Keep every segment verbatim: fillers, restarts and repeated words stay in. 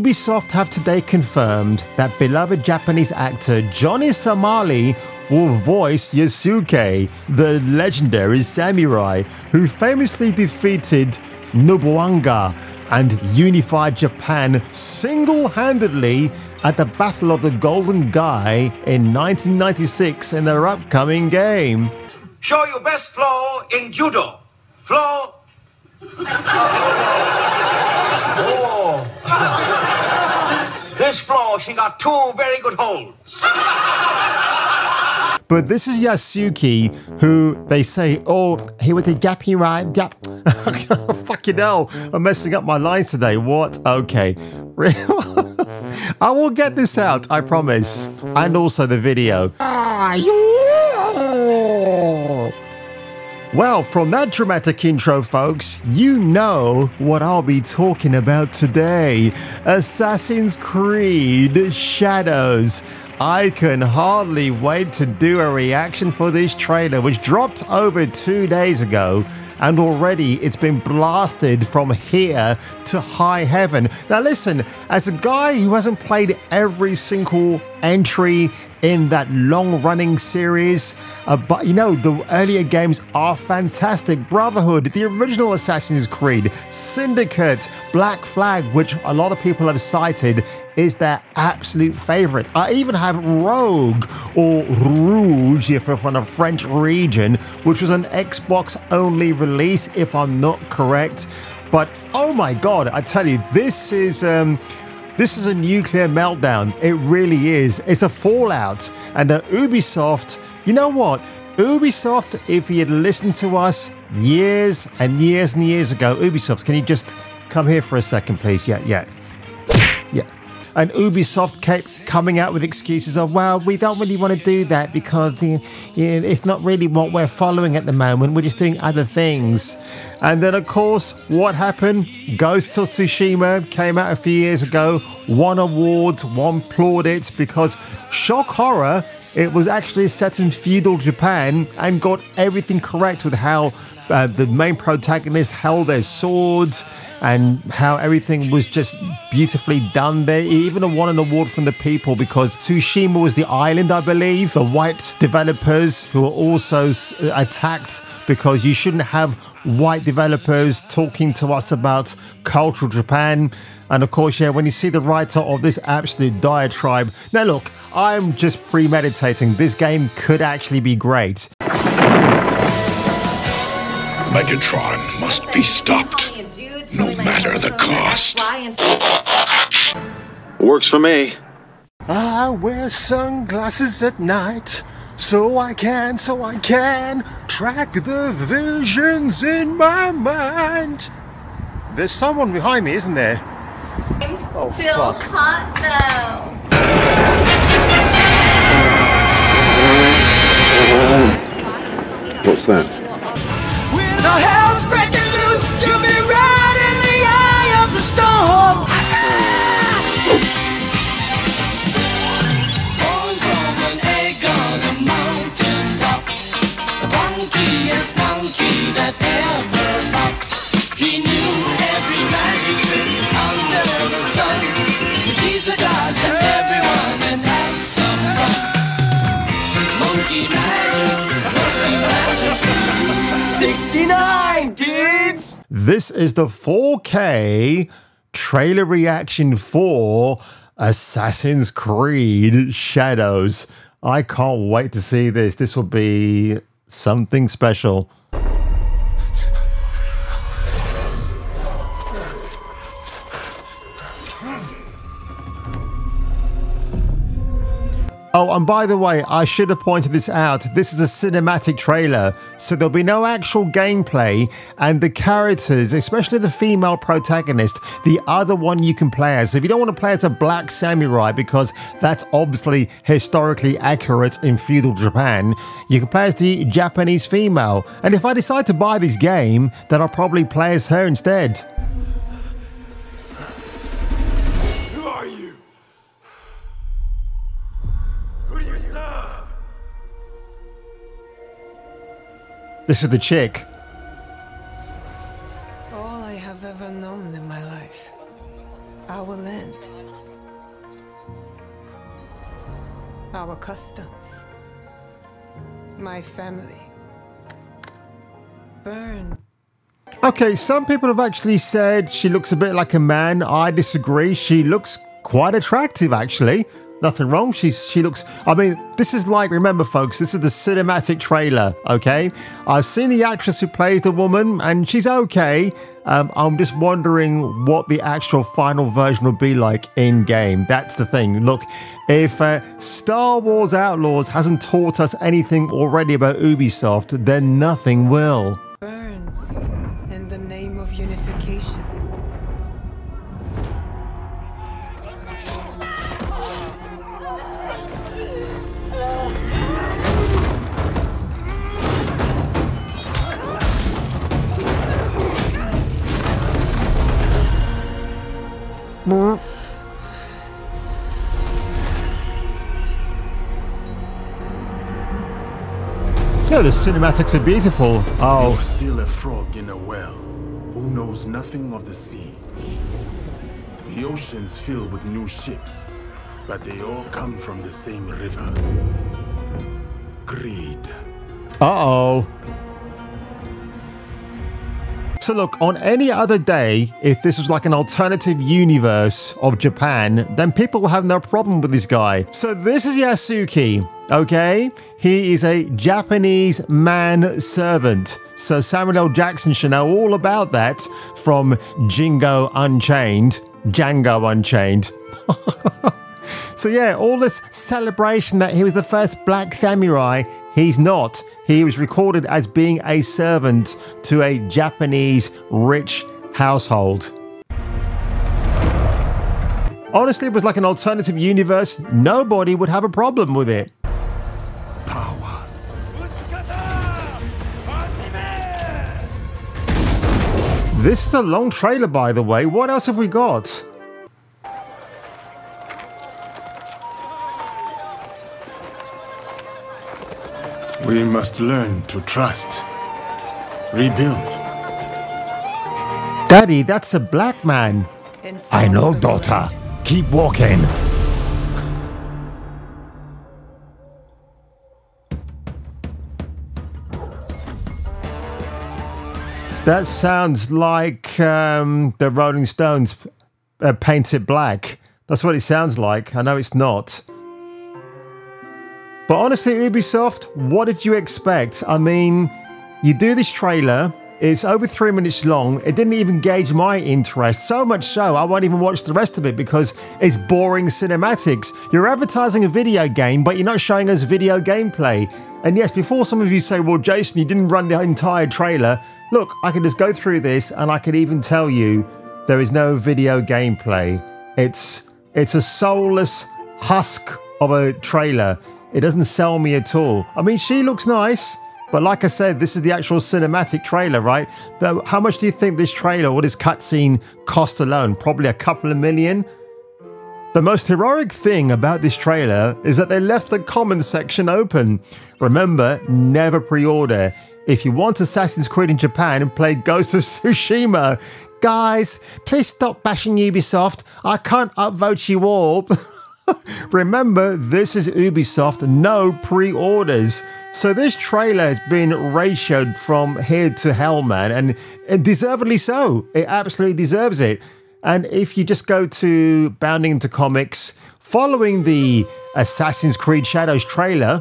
Ubisoft have today confirmed that beloved Japanese actor Johnny Samali will voice Yasuke, the legendary samurai who famously defeated Nobunaga and unified Japan single-handedly at the Battle of the Golden Gai in nineteen ninety-six in their upcoming game. Show your best flow in judo. Flow. Oh. This floor, she got two very good holds. But this is Yasuke, who they say, oh, he was a Jappy rhyme. Jap Fucking hell, I'm messing up my lines today. What? Okay. I will get this out, I promise. And also the video. Well, from that dramatic intro, folks, you know what I'll be talking about today. Assassin's Creed Shadows. I can hardly wait to do a reaction for this trailer, which dropped over two days ago, and already it's been blasted from here to high heaven. Now listen, as a guy who hasn't played every single entry in that long-running series, uh, but you know, the earlier games are fantastic. Brotherhood, the original Assassin's Creed, Syndicate, Black Flag, which a lot of people have cited, is their absolute favorite. I even have Rogue, or Rouge if you're from the French region, which was an Xbox-only release, if I'm not correct. But oh my god, I tell you, this is um, this is a nuclear meltdown. It really is. It's a fallout. And uh, Ubisoft, you know what? Ubisoft, if you had listened to us years and years and years ago, Ubisoft, can you just come here for a second, please? Yeah, yeah. Yeah. And Ubisoft kept coming out with excuses of, well, we don't really want to do that because you know, it's not really what we're following at the moment. We're just doing other things. And then, of course, what happened? Ghost of Tsushima came out a few years ago, won awards, won plaudits, because shock horror, it was actually set in feudal Japan and got everything correct with how uh, the main protagonist held their swords and how everything was just beautifully done there. It even won an award from the people because Tsushima was the island, I believe, the white developers who were also attacked because you shouldn't have white developers talking to us about cultural Japan. And of course, yeah, when you see the writer of this absolute diatribe. Now look, I'm just premeditating. This game could actually be great. Megatron must be stopped, no matter the cost. Works for me. I wear sunglasses at night, so I can, so I can track the visions in my mind. There's someone behind me, isn't there? I'm still oh, hot though. What's that? When the hell's breaking loose, you'll be right in the eye of the storm. Boys on an egg on a mountain top. The bunkiest monkey that ever popped. He knew every magic trick under the sun. He's the god to everyone and have some fun. Monkey magic, monkey magic. sixty-nine, dudes! This is the four K trailer reaction for Assassin's Creed Shadows. I can't wait to see this. This will be something special. Oh, and by the way, I should have pointed this out. This is a cinematic trailer, so there'll be no actual gameplay, and the characters, especially the female protagonist, the other one you can play as. So if you don't want to play as a black samurai, because that's obviously historically accurate in feudal Japan, you can play as the Japanese female. And if I decide to buy this game, then I'll probably play as her instead. This is the chick. All I have ever known in my life, I will end. Our customs. My family. Burn. Okay, some people have actually said she looks a bit like a man. I disagree. She looks quite attractive, actually. Nothing wrong. She's, she looks... I mean, this is like... Remember, folks, this is the cinematic trailer, okay? I've seen the actress who plays the woman, and she's okay. Um, I'm just wondering what the actual final version will be like in-game. That's the thing. Look, if uh, Star Wars Outlaws hasn't taught us anything already about Ubisoft, then nothing will. Burns in the name of unification. Well, yeah, the cinematics are beautiful. Oh, there was still a frog in a well who knows nothing of the sea. The oceans fill with new ships, but they all come from the same river. Greed. Uh-oh. So look, on any other day, if this was like an alternative universe of Japan, then people will have no problem with this guy. So this is Yasuke, okay? He is a Japanese man servant. So Samuel L. Jackson should know all about that from Django Unchained. Django Unchained. So yeah, all this celebration that he was the first black samurai, he's not. He was recorded as being a servant to a Japanese rich household. Honestly, it was like an alternative universe. Nobody would have a problem with it. Power. This is a long trailer, by the way. What else have we got? We must learn to trust. Rebuild. Daddy, that's a black man. I know, daughter. Keep walking. That sounds like um, the Rolling Stones uh, painted black. That's what it sounds like. I know it's not. But honestly, Ubisoft, what did you expect? I mean, you do this trailer, it's over three minutes long, it didn't even gauge my interest, so much so I won't even watch the rest of it because it's boring cinematics. You're advertising a video game, but you're not showing us video gameplay. And yes, before some of you say, well, Jason, you didn't run the entire trailer, look, I can just go through this and I can even tell you there is no video gameplay. It's, it's a soulless husk of a trailer. It doesn't sell me at all. I mean, she looks nice, but like I said, this is the actual cinematic trailer, right? Though, how much do you think this trailer or this cutscene cost alone? Probably a couple of million. The most heroic thing about this trailer is that they left the comments section open. Remember, never pre-order. If you want Assassin's Creed in Japan and play Ghost of Tsushima, guys, please stop bashing Ubisoft. I can't upvote you all. Remember, this is Ubisoft, no pre-orders. So this trailer has been ratioed from here to hell, man, and, and deservedly so. It absolutely deserves it. And if you just go to Bounding into Comics, following the Assassin's Creed Shadows trailer,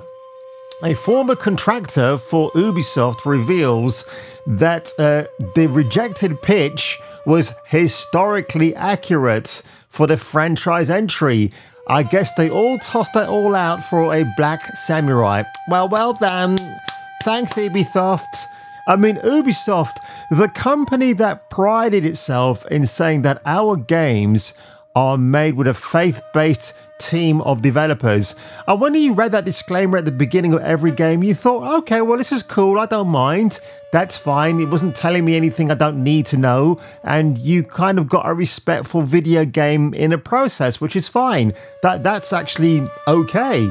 a former contractor for Ubisoft reveals that uh, the rejected pitch was historically accurate for the franchise entry. I guess they all tossed that all out for a black samurai. Well, well then. Thanks, Ubisoft. I mean, Ubisoft, the company that prided itself in saying that our games are made with a faith-based team of developers. And when you read that disclaimer at the beginning of every game, you thought, okay, well, this is cool. I don't mind. That's fine. It wasn't telling me anything I don't need to know. And you kind of got a respectful video game in a process, which is fine. That that's actually okay.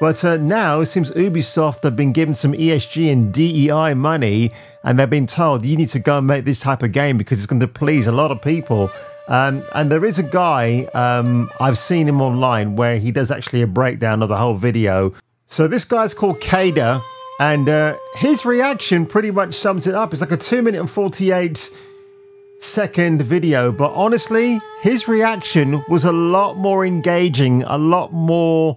But uh, now it seems Ubisoft have been given some E S G and D E I money, and they've been told you need to go and make this type of game because it's going to please a lot of people. Um, and there is a guy, um, I've seen him online, where he does actually a breakdown of the whole video. So this guy's called Cada, and uh, his reaction pretty much sums it up. It's like a two minute and forty-eight second video, but honestly, his reaction was a lot more engaging, a lot more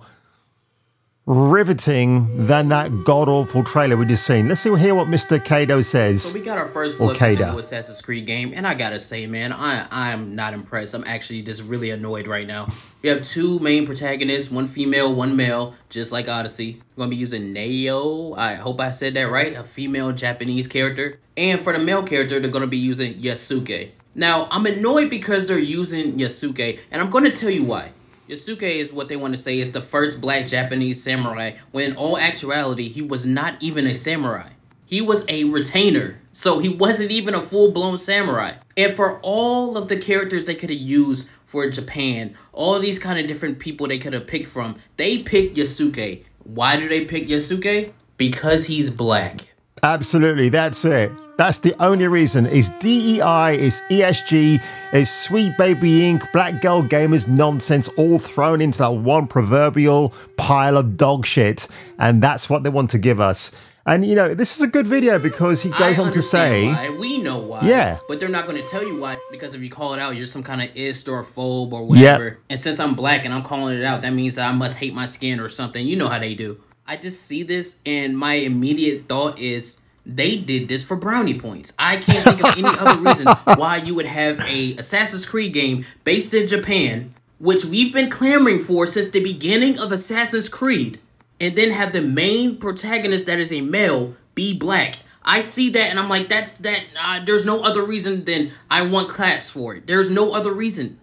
riveting than that god-awful trailer we just seen. Let's see, hear what Mister Kado says. So we got our first look at the new Assassin's Creed game, and I gotta say, man, I I'm not impressed. I'm actually just really annoyed right now. We have two main protagonists, one female, one male, just like Odyssey. I'm gonna be using Naoe, I hope I said that right, a female Japanese character. And for the male character, they're gonna be using Yasuke. Now, I'm annoyed because they're using Yasuke, and I'm gonna tell you why. Yasuke is what they want to say is the first black Japanese samurai, when in all actuality, he was not even a samurai. He was a retainer, so he wasn't even a full-blown samurai. And for all of the characters they could have used for Japan, all these kind of different people they could have picked from, they picked Yasuke. Why do they pick Yasuke? Because he's black. Absolutely, that's it. That's the only reason. It's D E I, it's E S G, it's Sweet Baby Incorporated, Black Girl Gamers nonsense, all thrown into that one proverbial pile of dog shit. And that's what they want to give us. And, you know, this is a good video because he goes I on to say... Why. We know why. Yeah. But they're not going to tell you why, because if you call it out, you're some kind of ist or phobe or whatever. Yep. And since I'm black and I'm calling it out, that means that I must hate my skin or something. You know how they do. I just see this and my immediate thought is... They did this for brownie points. I can't think of any other reason why you would have a Assassin's Creed game based in Japan, which we've been clamoring for since the beginning of Assassin's Creed, and then have the main protagonist that is a male be black. I see that and I'm like, that's that. Uh, there's no other reason than I want claps for it. There's no other reason.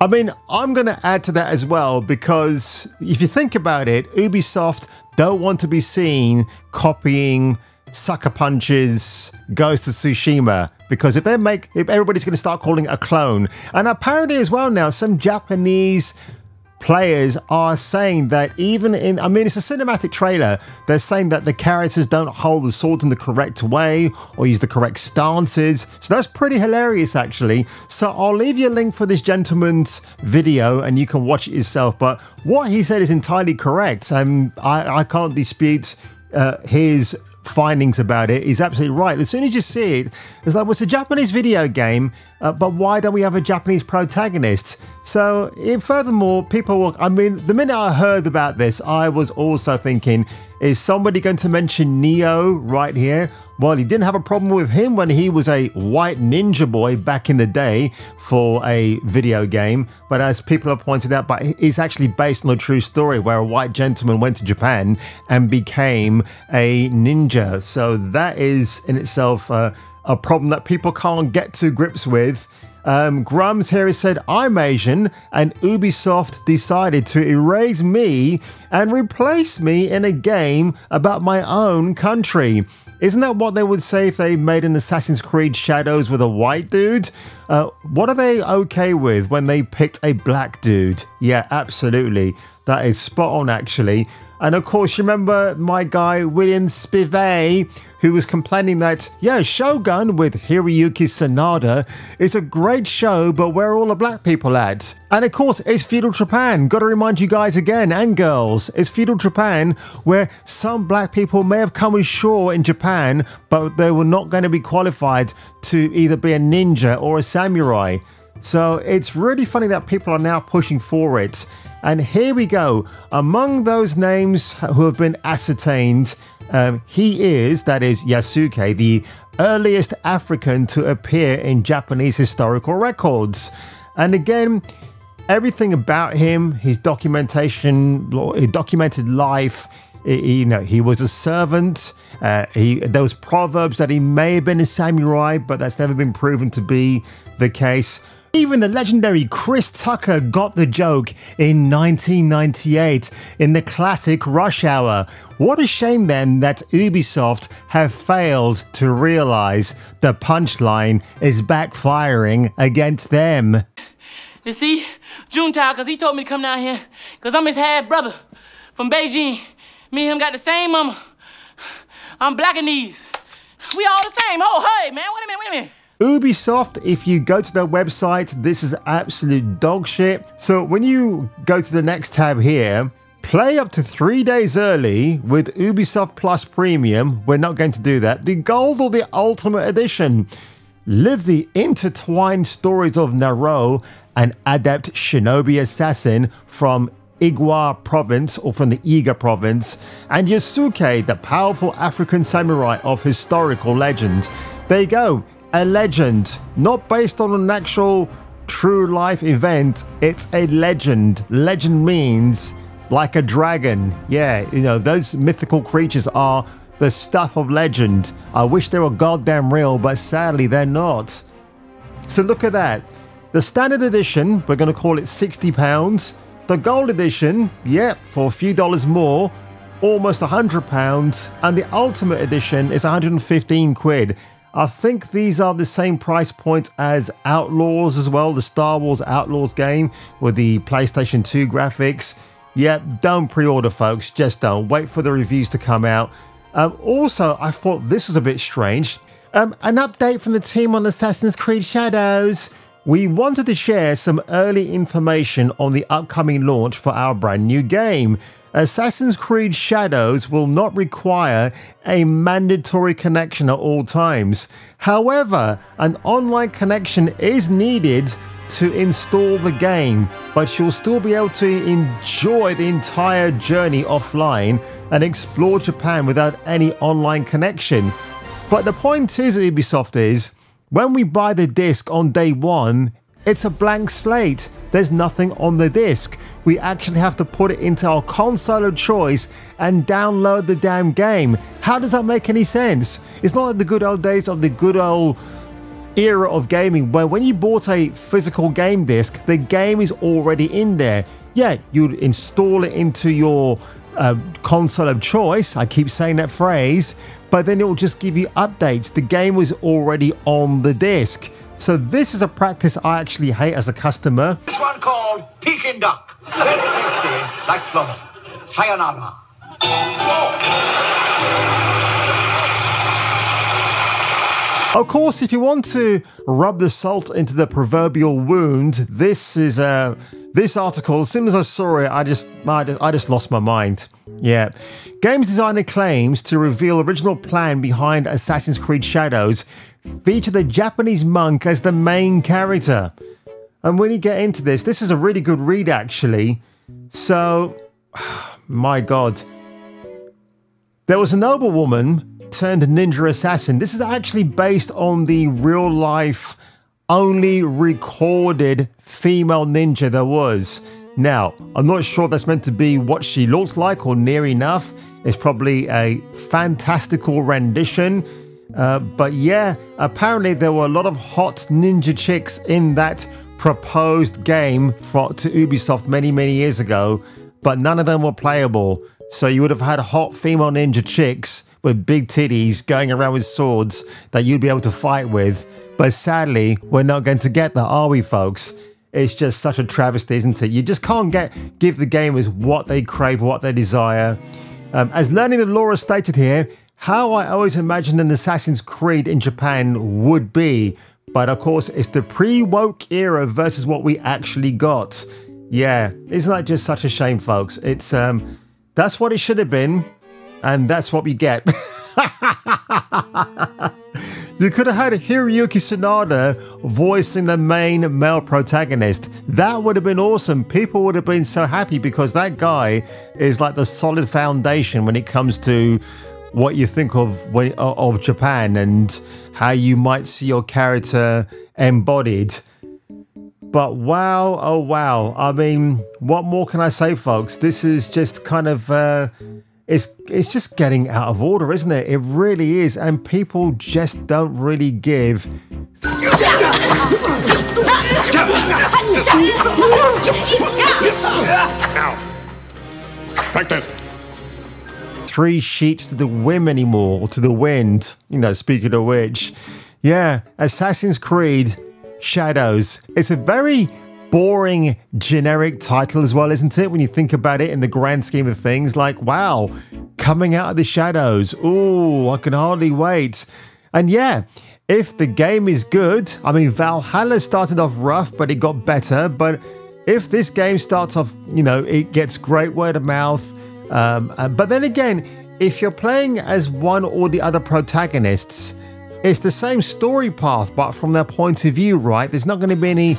I mean, I'm going to add to that as well, because if you think about it, Ubisoft don't want to be seen copying Sucker Punch's Ghost of Tsushima, because if they make, if everybody's going to start calling it a clone. And apparently as well now, some Japanese players are saying that even in, I mean, it's a cinematic trailer, they're saying that the characters don't hold the swords in the correct way or use the correct stances. So that's pretty hilarious, actually. So I'll leave you a link for this gentleman's video and you can watch it yourself. But what he said is entirely correct. Um, I, I can't dispute uh, his findings about it. Is absolutely right. As soon as you see it, it's like, well, it's a Japanese video game, uh, but why don't we have a Japanese protagonist? So, and furthermore, people will, I mean, the minute I heard about this, I was also thinking, is somebody going to mention Neo right here? Well, he didn't have a problem with him when he was a white ninja boy back in the day for a video game. But as people have pointed out, but it's actually based on a true story where a white gentleman went to Japan and became a ninja. So that is in itself uh, a problem that people can't get to grips with. Um, Grums here has said, I'm Asian, and Ubisoft decided to erase me and replace me in a game about my own country. Isn't that what they would say if they made an Assassin's Creed Shadows with a white dude? Uh, what are they okay with when they picked a black dude? Yeah, absolutely. That is spot on, actually. And of course, you remember my guy, William Spivey, who was complaining that, yeah, Shogun with Hiroyuki Sanada is a great show, but where are all the black people at? And of course, it's feudal Japan. Got to remind you guys again, and girls, it's feudal Japan, where some black people may have come ashore in Japan, but they were not going to be qualified to either be a ninja or a samurai. So it's really funny that people are now pushing for it. And here we go. Among those names who have been ascertained, um, he is, that is Yasuke, the earliest African to appear in Japanese historical records. And again, everything about him, his documentation, his documented life, he, you know, he was a servant. Uh, he, there was proverbs that he may have been a samurai, but that's never been proven to be the case. Even the legendary Chris Tucker got the joke in nineteen ninety-eight in the classic Rush Hour. What a shame then that Ubisoft have failed to realise the punchline is backfiring against them. You see, Juntao, because he told me to come down here, because I'm his half brother from Beijing. Me and him got the same mama. I'm Blackanese. We all the same. Oh, hey, man, wait a minute, wait a minute. Ubisoft, if you go to their website, this is absolute dog shit. So when you go to the next tab here, play up to three days early with Ubisoft Plus Premium. We're not going to do that. The Gold or the Ultimate Edition. Live the intertwined stories of Naoe, an adept shinobi assassin from Iga province, or from the Iga province, and Yasuke, the powerful African samurai of historical legend. There you go, a legend, not based on an actual true life event, it's a legend. Legend means like a dragon. Yeah, you know, those mythical creatures are the stuff of legend. I wish they were goddamn real, but sadly they're not. So look at that. The standard edition, we're going to call it sixty pounds. The gold edition, yep, yeah, for a few dollars more, almost one hundred pounds. And the ultimate edition is one hundred fifteen quid. I think these are the same price point as Outlaws as well, the Star Wars Outlaws game with the PlayStation two graphics. Yep, yeah, don't pre-order, folks, just don't. Wait for the reviews to come out. Um, also, I thought this was a bit strange. Um, an update from the team on Assassin's Creed Shadows. We wanted to share some early information on the upcoming launch for our brand new game. Assassin's Creed Shadows will not require a mandatory connection at all times. However, an online connection is needed to install the game, but you'll still be able to enjoy the entire journey offline and explore Japan without any online connection. But the point is, Ubisoft, is when we buy the disc on day one, it's a blank slate. There's nothing on the disc. We actually have to put it into our console of choice and download the damn game. How does that make any sense? It's not like the good old days of the good old era of gaming, where when you bought a physical game disc, the game is already in there. Yeah, you'd install it into your uh, console of choice. I keep saying that phrase. But then it will just give you updates. The game was already on the disc. So this is a practice I actually hate as a customer. This one called Peking Duck. Very tasty, like flummox. Sayonara. Of course, if you want to rub the salt into the proverbial wound, this is a... Uh, This article, as soon as I saw it, I just, I just lost my mind. Yeah. Games designer claims to reveal original plan behind Assassin's Creed Shadows feature the Japanese monk as the main character. And when you get into this, this is a really good read, actually. So, my God. There was a noblewoman turned ninja assassin. This is actually based on the real life only recorded female ninja there was. Now, I'm not sure that's meant to be what she looks like or near enough. It's probably a fantastical rendition. Uh, but yeah, apparently there were a lot of hot ninja chicks in that proposed game for, to Ubisoft many, many years ago, but none of them were playable. So you would have had hot female ninja chicks with big titties going around with swords that you'd be able to fight with. But sadly, we're not going to get that, are we, folks? It's just such a travesty, isn't it? You just can't get give the gamers what they crave, what they desire. Um, as Learning the Law has stated here, how I always imagined an Assassin's Creed in Japan would be. But of course, it's the pre-woke era versus what we actually got. Yeah, isn't that just such a shame, folks? It's um, that's what it should have been, and that's what we get. You could have had Hiroyuki Sanada voicing the main male protagonist. That would have been awesome. People would have been so happy, because that guy is like the solid foundation when it comes to what you think of of Japan and how you might see your character embodied. But wow, oh wow. I mean, what more can I say, folks? This is just kind of... Uh, It's, it's just getting out of order, isn't it? It really is, and people just don't really give. Now, like this. Three sheets to the wind anymore, or to the wind, you know, speaking of which. Yeah, Assassin's Creed Shadows. It's a very boring generic title as well, isn't it, when you think about it in the grand scheme of things? Like, wow, coming out of the shadows, ooh, I can hardly wait. And yeah, If the game is good, I mean, Valhalla started off rough, but it got better. But if this game starts off, you know, it gets great word of mouth. Um, but then again, if you're playing as one or the other protagonists, it's the same story path, but from their point of view, right? There's not going to be any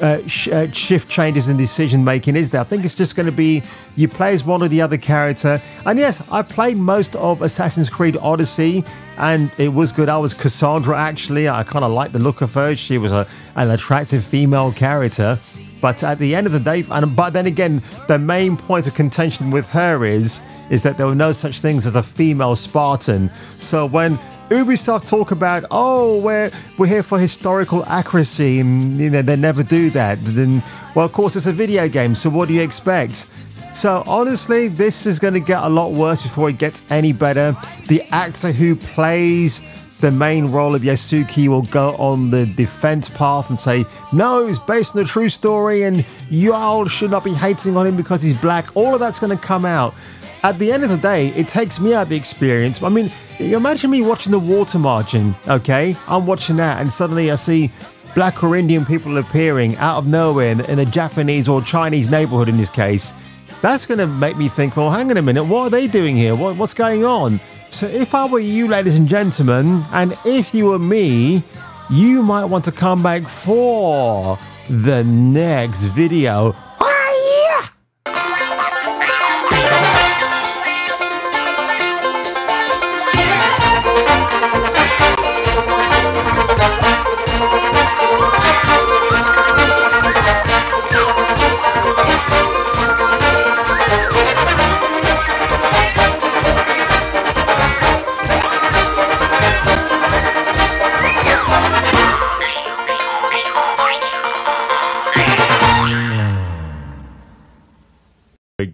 uh, sh uh, shift changes in decision making, is there? I think it's just going to be you play as one or the other character. And yes, I played most of Assassin's Creed Odyssey, and it was good. I was Cassandra, actually. I kind of liked the look of her. She was a, an attractive female character. But at the end of the day, and but then again, the main point of contention with her is is that there were no such things as a female Spartan. So when Ubisoft talk about, oh, we're we're here for historical accuracy, and you know they never do that, then well, of course it's a video game, so what do you expect? So honestly, this is going to get a lot worse before it gets any better. The actor who plays the main role of Yasuke will go on the defense path and say, no, it's based on a true story and you all should not be hating on him because he's black. All of that's going to come out. At the end of the day, it takes me out of the experience. I mean, imagine me watching the water margin, okay? I'm watching that and suddenly I see black or Indian people appearing out of nowhere in a Japanese or Chinese neighborhood in this case. That's going to make me think, well, hang on a minute, what are they doing here? What, what's going on? So if I were you, ladies and gentlemen, and if you were me, you might want to come back for the next video.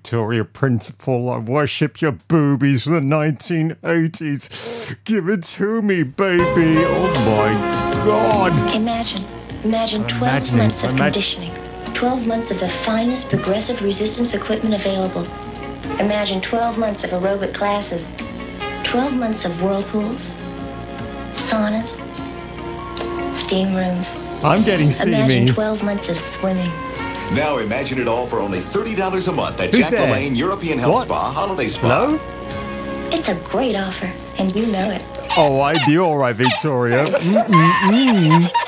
Victoria Principal, I worship your boobies from the nineteen eighties. Give it to me, baby. Oh my God. Imagine, imagine twelve Imagining. months of Imagine. conditioning. twelve months of the finest progressive resistance equipment available. Imagine twelve months of aerobic classes. twelve months of whirlpools, saunas, steam rooms. I'm getting steamy. Imagine twelve months of swimming. Now imagine it all for only thirty dollars a month at Who's Jack LaLanne European Health what? Spa Holiday Spa. Hello? It's a great offer, and you know it. Oh, I do. All right, Victoria. Mm-mm-mm.